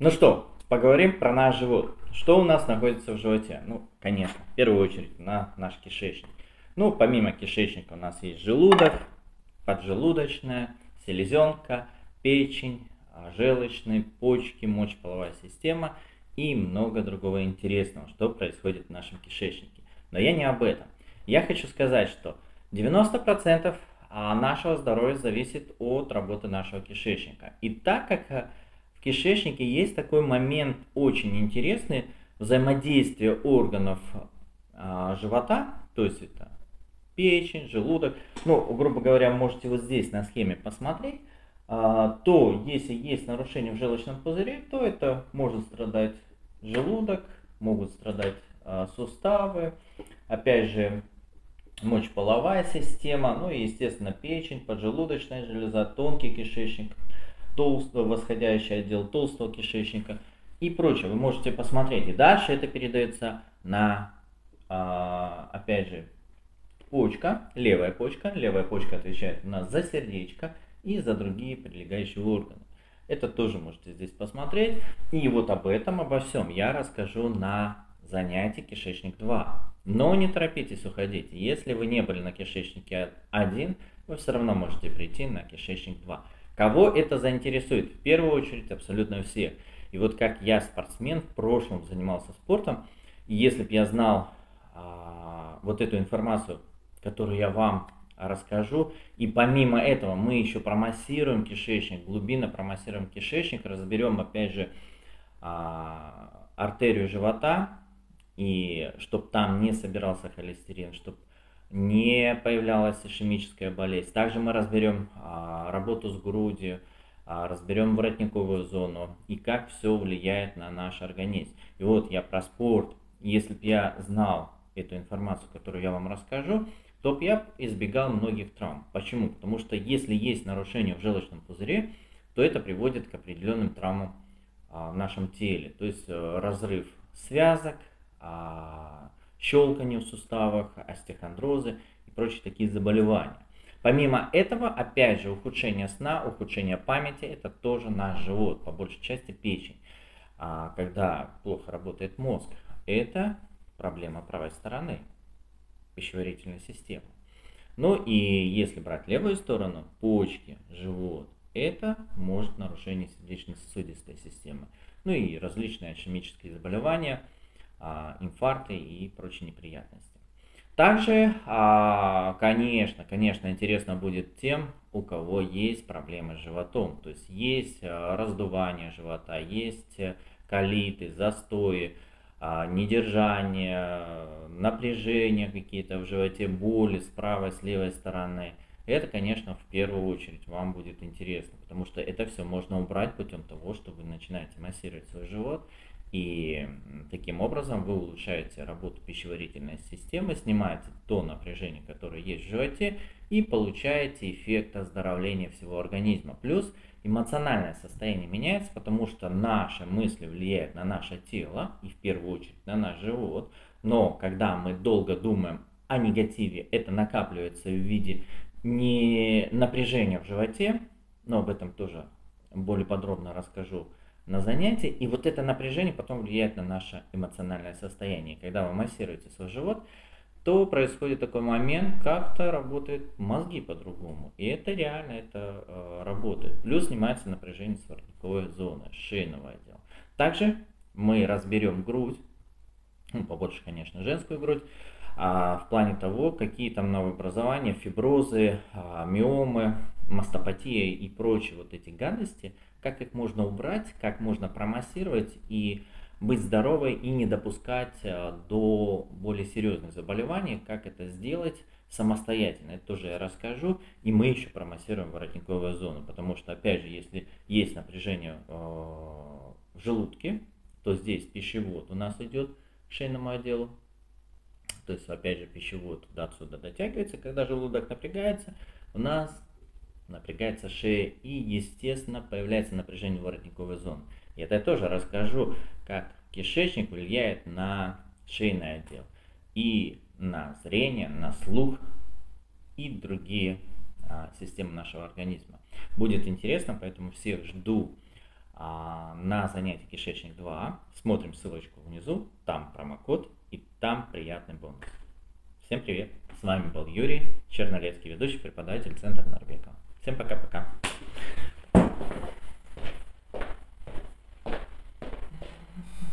Ну что, поговорим про наш живот. Что у нас находится в животе? Ну, конечно, в первую очередь на наш кишечник. Ну, помимо кишечника у нас есть желудок, поджелудочная, селезенка, печень, желчные, почки, мочеполовая система и много другого интересного, что происходит в нашем кишечнике. Но я не об этом. Я хочу сказать, что 90% нашего здоровья зависит от работы нашего кишечника. И так как в кишечнике есть такой момент очень интересный, взаимодействие органов живота, то есть это печень, желудок, ну, грубо говоря, можете вот здесь на схеме посмотреть, то если есть нарушение в желчном пузыре, то это может страдать желудок, могут страдать суставы, опять же, мочеполовая система, ну и, естественно, печень, поджелудочная железа, тонкий кишечник, толстый, восходящий отдел толстого кишечника и прочее. Вы можете посмотреть. И дальше это передается на, опять же, почка, левая почка. Левая почка отвечает у нас за сердечко и за другие прилегающие органы. Это тоже можете здесь посмотреть. И вот об этом, обо всем я расскажу на занятии Кишечник-2А. Но не торопитесь уходить. Если вы не были на Кишечнике 1, вы все равно можете прийти на Кишечник-2. Кого это заинтересует? В первую очередь абсолютно всех. И вот как я спортсмен в прошлом занимался спортом, и если бы я знал вот эту информацию, которую я вам расскажу, и помимо этого мы еще промассируем кишечник, глубинно промассируем кишечник, разберем опять же артерию живота, и чтобы там не собирался холестерин, чтобы не появлялась ишемическая болезнь. Также мы разберем работу с грудью, разберем воротниковую зону и как все влияет на наш организм. И вот я про спорт. Если бы я знал эту информацию, которую я вам расскажу, то бы я избегал многих травм. Почему? Потому что если есть нарушение в желчном пузыре, то это приводит к определенным травмам в нашем теле. То есть разрыв связок, щелканье в суставах, остеохондрозы и прочие такие заболевания. Помимо этого, опять же, ухудшение сна, ухудшение памяти, это тоже наш живот, по большей части печень. Когда плохо работает мозг, это проблема правой стороны пищеварительной системы. Ну и если брать левую сторону, почки, живот, это может нарушение сердечно-сосудистой системы. Ну и различные ишемические заболевания, инфаркты и прочие неприятности. Также, конечно, интересно будет тем, у кого есть проблемы с животом. То есть есть раздувание живота, есть колиты, застои, недержание, напряжение какие-то в животе, боли с правой, с левой стороны. Это, конечно, в первую очередь вам будет интересно, потому что это все можно убрать путем того, что вы начинаете массировать свой живот. И таким образом вы улучшаете работу пищеварительной системы, снимаете то напряжение, которое есть в животе, и получаете эффект оздоровления всего организма. Плюс эмоциональное состояние меняется, потому что наши мысли влияют на наше тело и в первую очередь на наш живот. Но когда мы долго думаем о негативе, это накапливается в виде не напряжения в животе, но об этом тоже более подробно расскажу на занятии, и вот это напряжение потом влияет на наше эмоциональное состояние. Когда вы массируете свой живот, то происходит такой момент, как-то работают мозги по-другому. И это реально, это работает. Плюс снимается напряжение с воротниковой зоны, шейного отдела. Также мы разберем грудь, ну, побольше, конечно, женскую грудь, в плане того, какие там новообразования, фиброзы, миомы, мастопатия и прочие вот эти гадости, как их можно убрать, как можно промассировать и быть здоровой и не допускать до более серьезных заболеваний, как это сделать самостоятельно. Это тоже я расскажу. И мы еще промассируем воротниковую зону, потому что, опять же, если есть напряжение в желудке, то здесь пищевод у нас идет к шейному отделу. То есть, опять же, пищевод отсюда дотягивается. Когда желудок напрягается, у нас напрягается шея и, естественно, появляется напряжение воротниковой зоны. И это я тоже расскажу, как кишечник влияет на шейный отдел и на зрение, на слух и другие системы нашего организма. Будет интересно, поэтому всех жду на занятие Кишечник-2А. Смотрим ссылочку внизу, там промокод и там приятный бонус. Всем привет! С вами был Юрий Чернолецкий, ведущий преподаватель Центра М.С. Норбекова. Всем пока-пока!